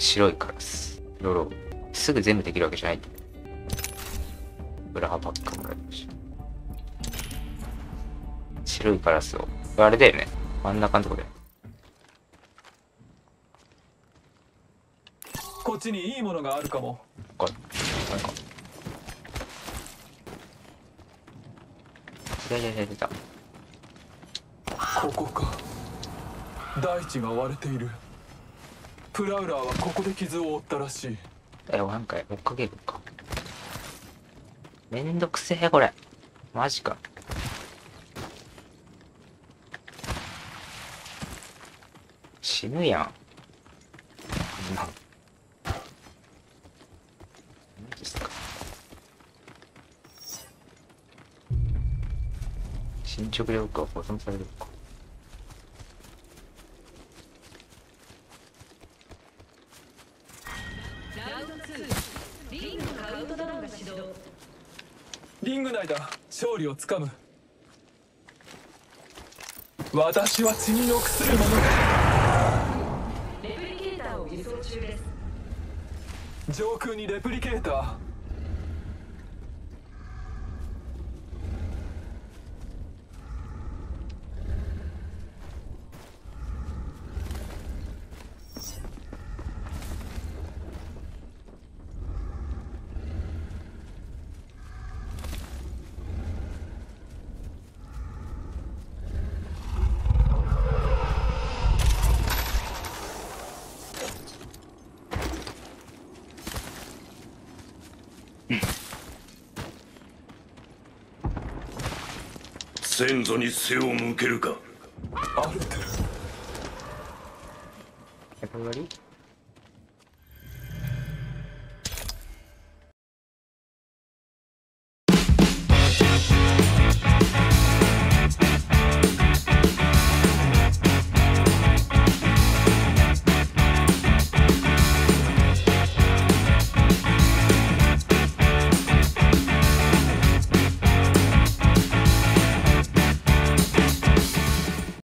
白いからです。いろいろすぐ全部できるわけじゃないんで。ブラハパックもらいました。白いカラスを、あれだよね、真ん中のとこで。こっちにいいものがあるかも。こっちなんか出た。ここか。大地が割れている。プラウラーはここで傷を負ったらしい。なんか追っかけるか。めんどくせえこれマジか。死ぬやん。何ですか。進捗力が保存されるか。リング内だ。勝利をつかむ。私は血にのくするものだ。上空にレプリケーター。先祖に背を向けるか。ある。